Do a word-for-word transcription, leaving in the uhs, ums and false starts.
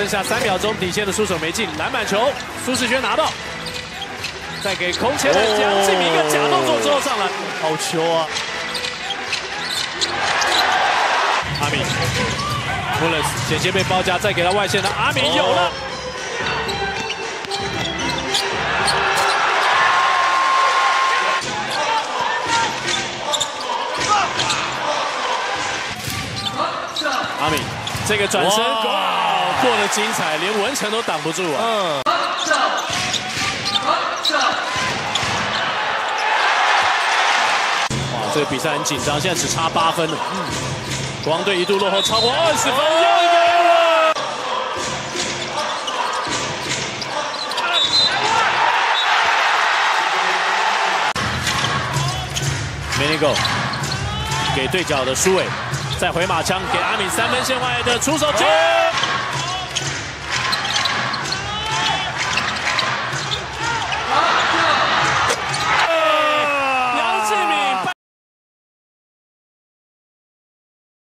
剩下三秒钟，底线的出手没进，篮板球，苏世轩拿到，再给空前的江继明一个假动作之后上篮，好球啊！阿明，穆勒斯险些被包夹，再给他外线的阿明有了。哦 阿敏，这个转身过得精彩，连文成都挡不住啊！嗯。哇，这个比赛很紧张，现在只差八分了。嗯。国王队一度落后超过二十分，又没了。Manigo 给对角的舒伟。 再回马枪给阿敏三分线外的出手球。